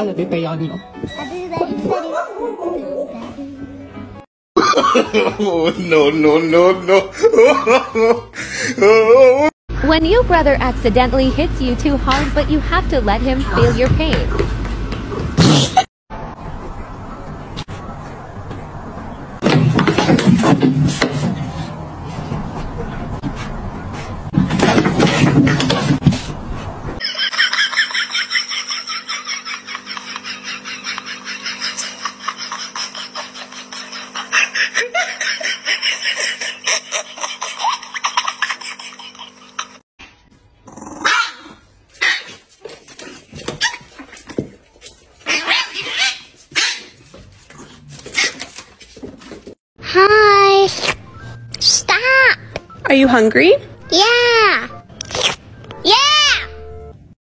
I love you, Payani. Oh, no. When your brother accidentally hits you too hard, but you have to let him feel your pain. Hi! Stop! Are you hungry?